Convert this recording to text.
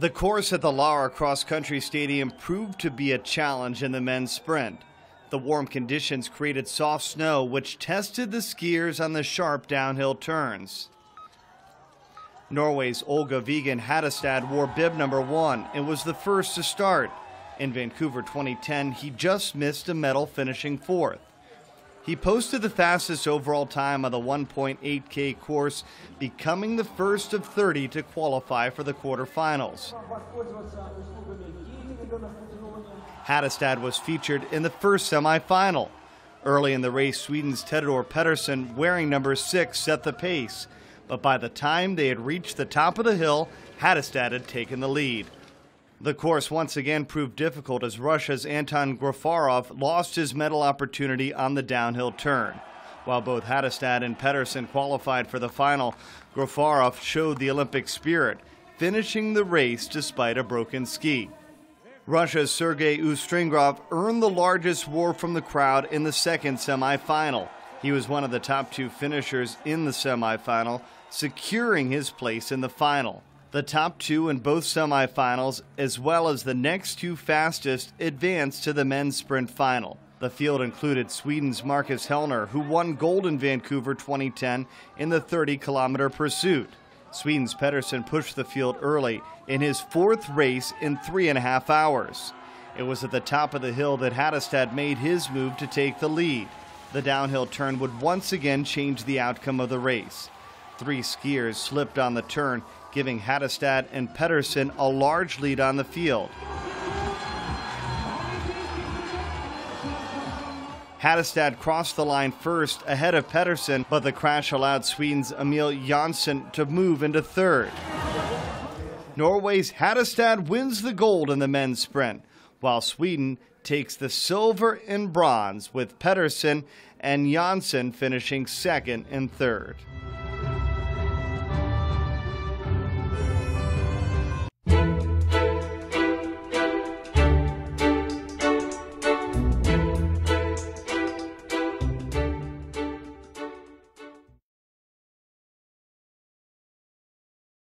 The course at the Laura Cross-Country Stadium proved to be a challenge in the men's sprint. The warm conditions created soft snow, which tested the skiers on the sharp downhill turns. Norway's Ola Vigen Hattestad wore bib #1 and was the first to start. In Vancouver 2010, he just missed a medal, finishing 4th. He posted the fastest overall time on the 1.8K course, becoming the first of 30 to qualify for the quarterfinals. Hattestad was featured in the first semifinal. Early in the race, Sweden's Teodor Peterson, wearing #6, set the pace. But by the time they had reached the top of the hill, Hattestad had taken the lead. The course once again proved difficult as Russia's Anton Grofarov lost his medal opportunity on the downhill turn. While both Hattestad and Peterson qualified for the final, Grofarov showed the Olympic spirit, finishing the race despite a broken ski. Russia's Sergei Ustringrov earned the largest roar from the crowd in the second semifinal. He was one of the top 2 finishers in the semifinal, securing his place in the final. The top 2 in both semifinals, as well as the next 2 fastest, advanced to the men's sprint final. The field included Sweden's Marcus Hellner, who won gold in Vancouver 2010 in the 30-kilometer pursuit. Sweden's Peterson pushed the field early in his 4th race in 3.5 hours. It was at the top of the hill that Hattestad made his move to take the lead. The downhill turn would once again change the outcome of the race. 3 skiers slipped on the turn, giving Hattestad and Peterson a large lead on the field. Hattestad crossed the line first ahead of Peterson, but the crash allowed Sweden's Emil Joensson to move into 3rd. Norway's Hattestad wins the gold in the men's sprint, while Sweden takes the silver and bronze, with Peterson and Joensson finishing 2nd and 3rd.